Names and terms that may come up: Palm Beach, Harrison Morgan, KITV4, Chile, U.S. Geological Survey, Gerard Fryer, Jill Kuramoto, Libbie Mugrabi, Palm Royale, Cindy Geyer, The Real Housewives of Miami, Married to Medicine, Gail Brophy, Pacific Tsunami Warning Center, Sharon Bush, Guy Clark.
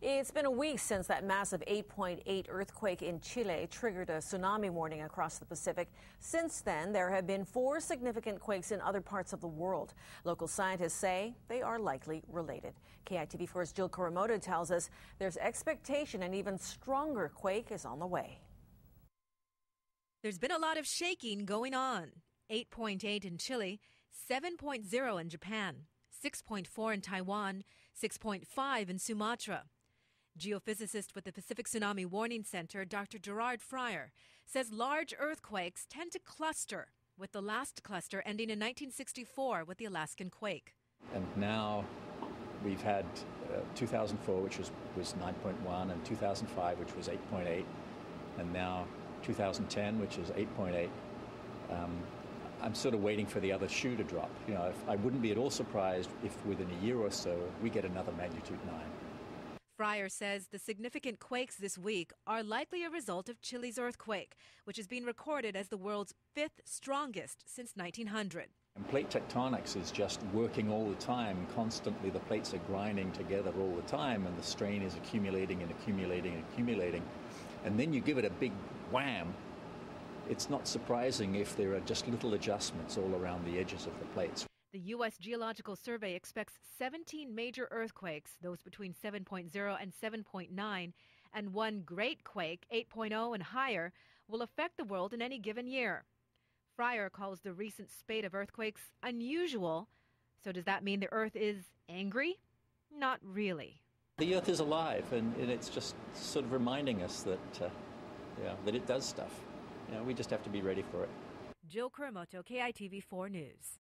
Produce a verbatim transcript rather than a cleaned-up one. It's been a week since that massive eight point eight earthquake in Chile triggered a tsunami warning across the Pacific. Since then, there have been four significant quakes in other parts of the world. Local scientists say they are likely related. K I T V four's Jill Kuramoto tells us there's expectation an even stronger quake is on the way. There's been a lot of shaking going on. eight point eight in Chile, seven point zero in Japan, six point four in Taiwan, six point five in Sumatra. Geophysicist with the Pacific Tsunami Warning Center, Doctor Gerard Fryer, says large earthquakes tend to cluster, with the last cluster ending in nineteen sixty-four with the Alaskan quake. And now we've had uh, two thousand four, which was, was nine point one, and two thousand five, which was eight point eight, and now two thousand ten, which is eight point eight. Um, I'm sort of waiting for the other shoe to drop. You know, if, I wouldn't be at all surprised if within a year or so we get another magnitude nine. Fryer says the significant quakes this week are likely a result of Chile's earthquake, which is being recorded as the world's fifth strongest since nineteen hundred. And plate tectonics is just working all the time. Constantly the plates are grinding together all the time, and the strain is accumulating and accumulating and accumulating. And then you give it a big wham. It's not surprising if there are just little adjustments all around the edges of the plates. The U S Geological Survey expects seventeen major earthquakes, those between seven point zero and seven point nine, and one great quake, eight point zero and higher, will affect the world in any given year. Fryer calls the recent spate of earthquakes unusual. So does that mean the Earth is angry? Not really. The Earth is alive, and, and it's just sort of reminding us that, uh, yeah, that it does stuff. You know, we just have to be ready for it. Jill Kuramoto, K I T V four News.